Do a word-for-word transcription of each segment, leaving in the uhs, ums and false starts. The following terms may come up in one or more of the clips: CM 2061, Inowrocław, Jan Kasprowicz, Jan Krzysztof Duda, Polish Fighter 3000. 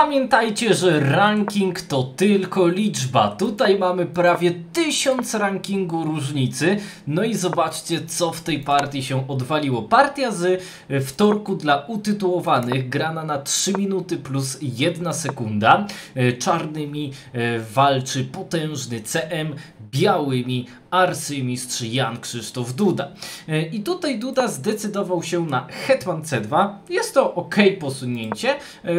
Pamiętajcie, że ranking to tylko liczba. Tutaj mamy prawie tysiąc rankingu różnicy. No i zobaczcie, co w tej partii się odwaliło. Partia z wtorku dla utytułowanych, grana na trzy minuty plus jedna sekunda. Czarnymi walczy potężny C M, białymi arcymistrz Jan Krzysztof Duda. I tutaj Duda zdecydował się na hetman C dwa. Jest to ok posunięcie,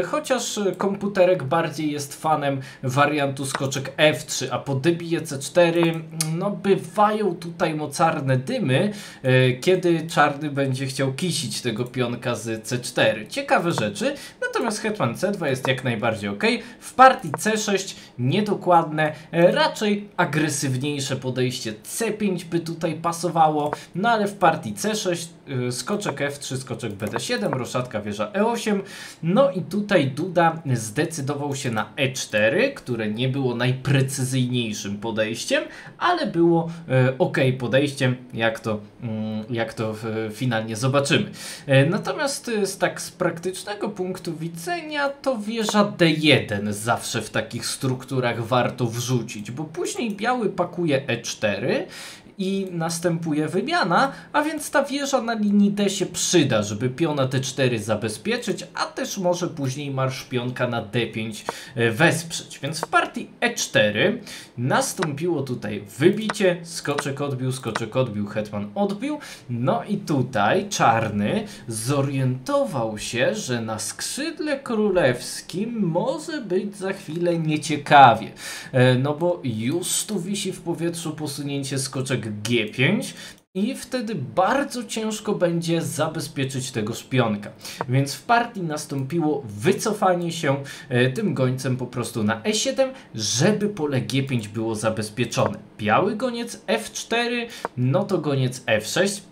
chociaż komputerek bardziej jest fanem wariantu skoczek F trzy, a po dybie C cztery no bywają tutaj mocarne dymy, kiedy czarny będzie chciał kisić tego pionka z C cztery. Ciekawe rzeczy, natomiast hetman C dwa jest jak najbardziej ok. W partii C sześć niedokładne, raczej agresywniejsze podejście C pięć by tutaj pasowało, no ale w partii C sześć skoczek F trzy, skoczek B D siedem, roszatka wieża E osiem, no i tutaj Duda zdecydował się na E cztery, które nie było najprecyzyjniejszym podejściem, ale było e, ok podejściem, jak to, jak to e, finalnie zobaczymy. E, natomiast e, z tak z praktycznego punktu widzenia to wieża D jeden zawsze w takich strukturach warto wrzucić, bo później biały pakuje E cztery i następuje wymiana, a więc ta wieża na linii D się przyda, żeby piona T cztery zabezpieczyć, a też może później marsz pionka na D pięć wesprzeć. Więc w partii E cztery nastąpiło tutaj wybicie, skoczek odbił, skoczek odbił, hetman odbił, no i tutaj czarny zorientował się, że na skrzydle królewskim może być za chwilę nieciekawie, no bo już tu wisi w powietrzu posunięcie skoczek G pięć i wtedy bardzo ciężko będzie zabezpieczyć tego szpionka. Więc w partii nastąpiło wycofanie się e, tym gońcem po prostu na E siedem, żeby pole G pięć było zabezpieczone. Biały goniec F cztery, no to goniec F sześć.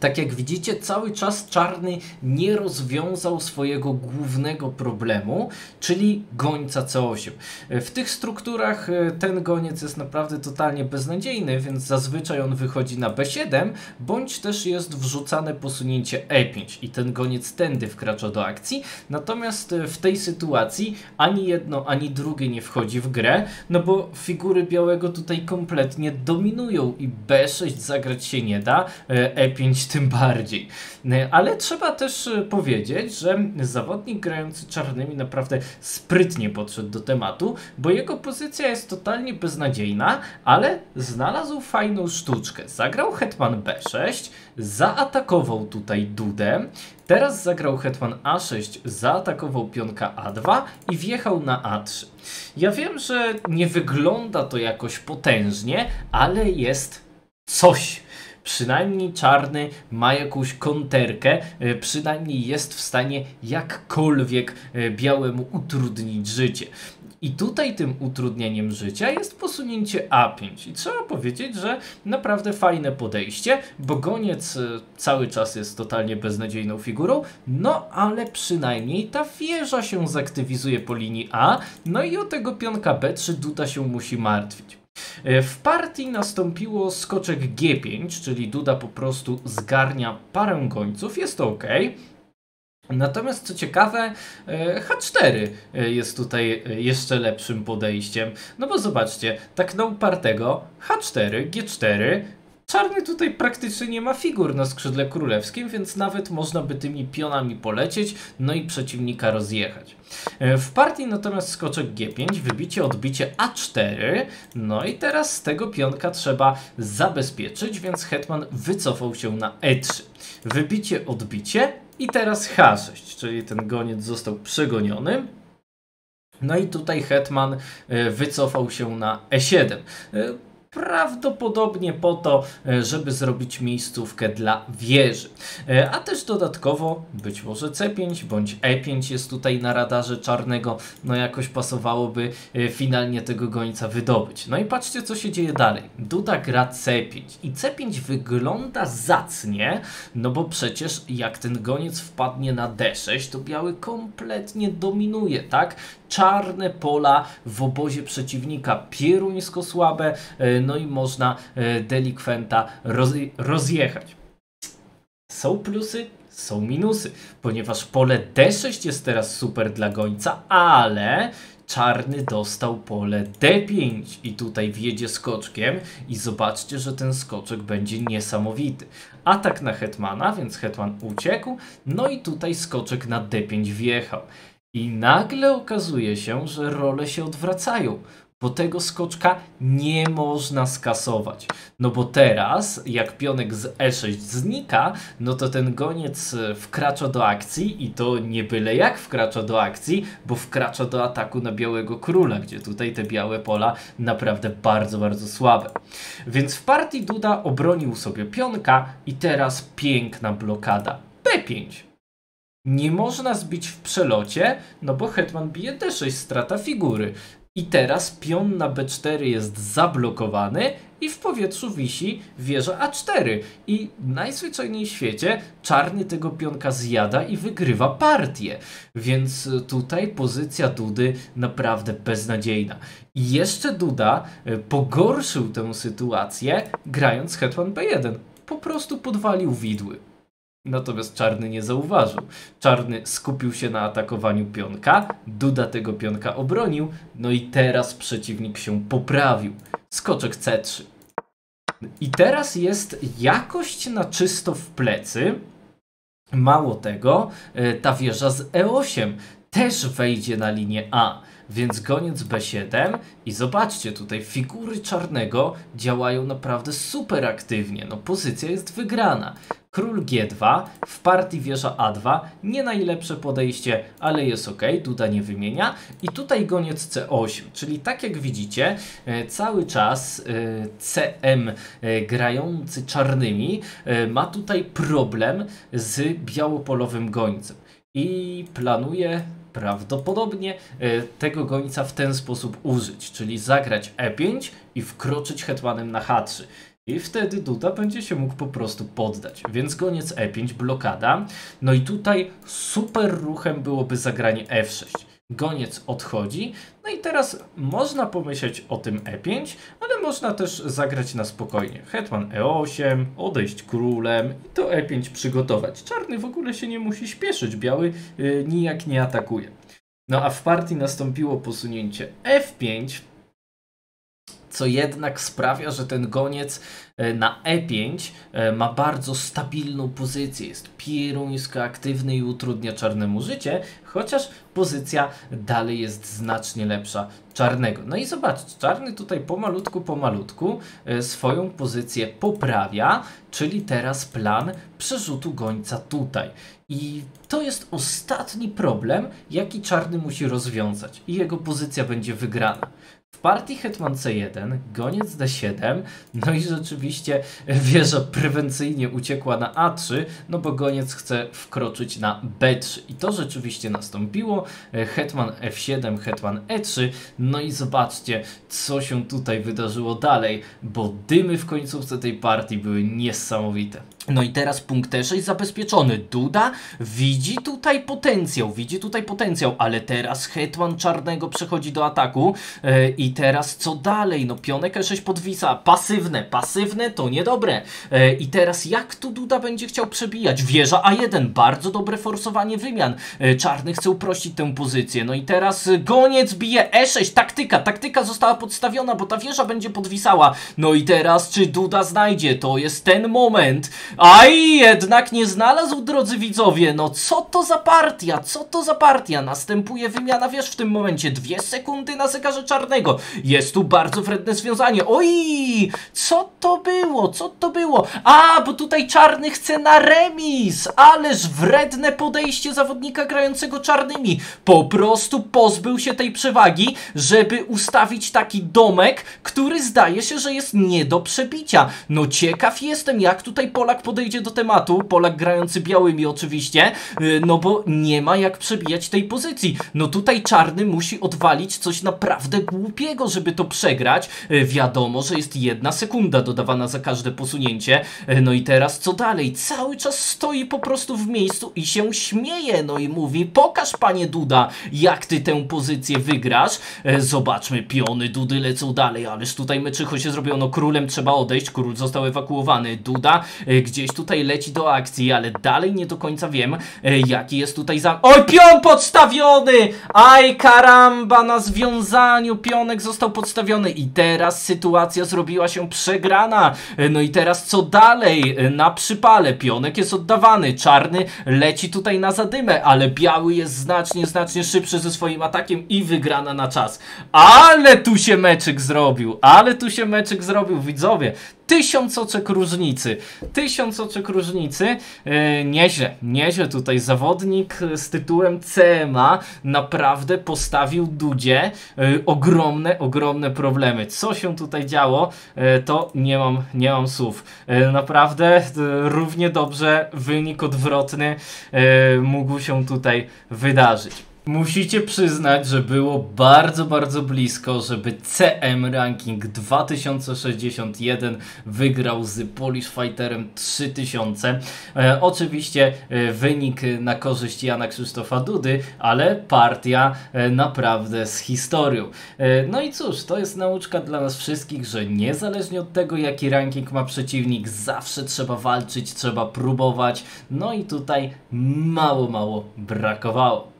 Tak jak widzicie, cały czas czarny nie rozwiązał swojego głównego problemu, czyli gońca C osiem. W tych strukturach ten goniec jest naprawdę totalnie beznadziejny, więc zazwyczaj on wychodzi na B siedem, bądź też jest wrzucane posunięcie E pięć i ten goniec tędy wkracza do akcji. Natomiast w tej sytuacji ani jedno, ani drugie nie wchodzi w grę, no bo figury białego tutaj kompletnie dominują i B sześć zagrać się nie da, E pięć tym bardziej. Ale trzeba też powiedzieć, że zawodnik grający czarnymi naprawdę sprytnie podszedł do tematu, bo jego pozycja jest totalnie beznadziejna, ale znalazł fajną sztuczkę. Zagrał hetman B sześć, zaatakował tutaj Dudę, teraz zagrał hetman A sześć, zaatakował pionka A dwa i wjechał na A trzy. Ja wiem, że nie wygląda to jakoś potężnie, ale jest coś. Przynajmniej czarny ma jakąś konterkę, przynajmniej jest w stanie jakkolwiek białemu utrudnić życie. I tutaj tym utrudnieniem życia jest posunięcie A pięć. I trzeba powiedzieć, że naprawdę fajne podejście, bo goniec cały czas jest totalnie beznadziejną figurą, no ale przynajmniej ta wieża się zaktywizuje po linii A, no i o tego pionka B trzy Duda się musi martwić. W partii nastąpiło skoczek G pięć, czyli Duda po prostu zgarnia parę gońców, jest to ok. Natomiast co ciekawe, H cztery jest tutaj jeszcze lepszym podejściem, no bo zobaczcie, tak na upartego H cztery, G cztery, czarny tutaj praktycznie nie ma figur na skrzydle królewskim, więc nawet można by tymi pionami polecieć, no i przeciwnika rozjechać. W partii natomiast skoczek G pięć, wybicie, odbicie A cztery, no i teraz tego pionka trzeba zabezpieczyć, więc hetman wycofał się na E trzy. Wybicie, odbicie i teraz H sześć, czyli ten goniec został przegoniony. No i tutaj hetman wycofał się na E siedem. Prawdopodobnie po to, żeby zrobić miejscówkę dla wieży. A też dodatkowo być może C pięć bądź E pięć jest tutaj na radarze czarnego. No jakoś pasowałoby finalnie tego gońca wydobyć. No i patrzcie, co się dzieje dalej. Duda gra C pięć i C pięć wygląda zacnie, no bo przecież jak ten goniec wpadnie na D sześć, to biały kompletnie dominuje, tak? Czarne pola w obozie przeciwnika pieruńsko słabe, no i można delikwenta rozjechać. Są plusy, są minusy, ponieważ pole D sześć jest teraz super dla gońca, ale czarny dostał pole D pięć i tutaj wjedzie skoczkiem i zobaczcie, że ten skoczek będzie niesamowity. Atak na hetmana, więc hetman uciekł, no i tutaj skoczek na D pięć wjechał. I nagle okazuje się, że role się odwracają, bo tego skoczka nie można skasować. No bo teraz, jak pionek z E sześć znika, no to ten goniec wkracza do akcji i to nie byle jak wkracza do akcji, bo wkracza do ataku na białego króla, gdzie tutaj te białe pola naprawdę bardzo, bardzo słabe. Więc w partii Duda obronił sobie pionka i teraz piękna blokada. B pięć. Nie można zbić w przelocie, no bo hetman bije D sześć, strata figury. I teraz pion na B cztery jest zablokowany i w powietrzu wisi wieża A cztery. I najzwyczajniej w świecie czarny tego pionka zjada i wygrywa partię. Więc tutaj pozycja Dudy naprawdę beznadziejna. I jeszcze Duda pogorszył tę sytuację grając hetman B jeden. Po prostu podwalił widły. Natomiast czarny nie zauważył. Czarny skupił się na atakowaniu pionka, Duda tego pionka obronił, no i teraz przeciwnik się poprawił. Skoczek C trzy. I teraz jest jakość na czysto w plecy. Mało tego, ta wieża z E osiem też wejdzie na linię A. Więc goniec B siedem i zobaczcie, tutaj figury czarnego działają naprawdę super aktywnie. No pozycja jest wygrana. Król G dwa, w partii wieża A dwa, nie najlepsze podejście, ale jest ok, Duda nie wymienia. I tutaj goniec C osiem, czyli tak jak widzicie, cały czas C M grający czarnymi ma tutaj problem z białopolowym gońcem i planuje prawdopodobnie tego gońca w ten sposób użyć, czyli zagrać E pięć i wkroczyć hetmanem na H trzy. I wtedy Duda będzie się mógł po prostu poddać. Więc goniec E pięć, blokada. No i tutaj super ruchem byłoby zagranie F sześć. Goniec odchodzi. No i teraz można pomyśleć o tym E pięć, ale można też zagrać na spokojnie. Hetman E osiem, odejść królem i to E pięć przygotować. Czarny w ogóle się nie musi śpieszyć, biały yy, nijak nie atakuje. No a w partii nastąpiło posunięcie F pięć, co jednak sprawia, że ten goniec na E pięć ma bardzo stabilną pozycję, jest pieruńsko aktywny i utrudnia czarnemu życie, chociaż pozycja dalej jest znacznie lepsza czarnego. No i zobaczcie, czarny tutaj pomalutku, pomalutku swoją pozycję poprawia, czyli teraz plan przerzutu gońca tutaj. I to jest ostatni problem, jaki czarny musi rozwiązać i jego pozycja będzie wygrana. W partii hetman C jeden, goniec D siedem, no i rzeczywiście wieża prewencyjnie uciekła na A trzy, no bo goniec chce wkroczyć na B trzy. I to rzeczywiście nastąpiło. Hetman F siedem, hetman E trzy, no i zobaczcie, co się tutaj wydarzyło dalej, bo dymy w końcówce tej partii były niesamowite. No i teraz punkt E sześć zabezpieczony. Duda widzi tutaj potencjał, widzi tutaj potencjał, ale teraz hetman czarnego przechodzi do ataku yy, i teraz co dalej? No pionek E sześć podwisa, pasywne, pasywne to niedobre. Yy, I teraz jak tu Duda będzie chciał przebijać? Wieża A jeden, bardzo dobre forsowanie wymian. Yy, czarny chce uprościć tę pozycję. No i teraz goniec bije E sześć, taktyka, taktyka została podstawiona, bo ta wieża będzie podwisała. No i teraz czy Duda znajdzie? To jest ten moment. A i jednak nie znalazł, drodzy widzowie, no co to za partia, co to za partia, następuje wymiana wież w tym momencie, dwie sekundy na zegarze czarnego, jest tu bardzo wredne związanie, oj, co to było, co to było, a, bo tutaj czarny chce na remis, ależ wredne podejście zawodnika grającego czarnymi, po prostu pozbył się tej przewagi, żeby ustawić taki domek, który zdaje się, że jest nie do przebicia, no ciekaw jestem, jak tutaj pola podejdzie do tematu, Polak grający białymi oczywiście, no bo nie ma jak przebijać tej pozycji. No tutaj czarny musi odwalić coś naprawdę głupiego, żeby to przegrać. Wiadomo, że jest jedna sekunda dodawana za każde posunięcie. No i teraz co dalej? Cały czas stoi po prostu w miejscu i się śmieje. No i mówi, pokaż panie Duda, jak ty tę pozycję wygrasz. Zobaczmy, piony Dudy lecą dalej, ależ tutaj meczycho się zrobiło. No królem trzeba odejść, król został ewakuowany. Duda gdzieś tutaj leci do akcji, ale dalej nie do końca wiem, jaki jest tutaj za... Oj, pion podstawiony! Aj, karamba, na związaniu pionek został podstawiony i teraz sytuacja zrobiła się przegrana. No i teraz co dalej? Na przypale pionek jest oddawany, czarny leci tutaj na zadymę, ale biały jest znacznie, znacznie szybszy ze swoim atakiem i wygrana na czas. Ale tu się meczyk zrobił, ale tu się meczyk zrobił, widzowie. Tysiąc oczek różnicy, tysiąc oczek różnicy, yy, nieźle, nieźle tutaj zawodnik z tytułem C M A naprawdę postawił Dudzie yy, ogromne, ogromne problemy. Co się tutaj działo, yy, to nie mam, nie mam słów. Yy, naprawdę yy, równie dobrze wynik odwrotny yy, mógł się tutaj wydarzyć. Musicie przyznać, że było bardzo, bardzo blisko, żeby C M Ranking dwa tysiące sześćdziesiąt jeden wygrał z Polish Fighterem trzy tysiące. E, oczywiście e, wynik na korzyść Jana Krzysztofa Dudy, ale partia e, naprawdę z historią. E, no i cóż, to jest nauczka dla nas wszystkich, że niezależnie od tego, jaki ranking ma przeciwnik, zawsze trzeba walczyć, trzeba próbować. No i tutaj mało, mało brakowało.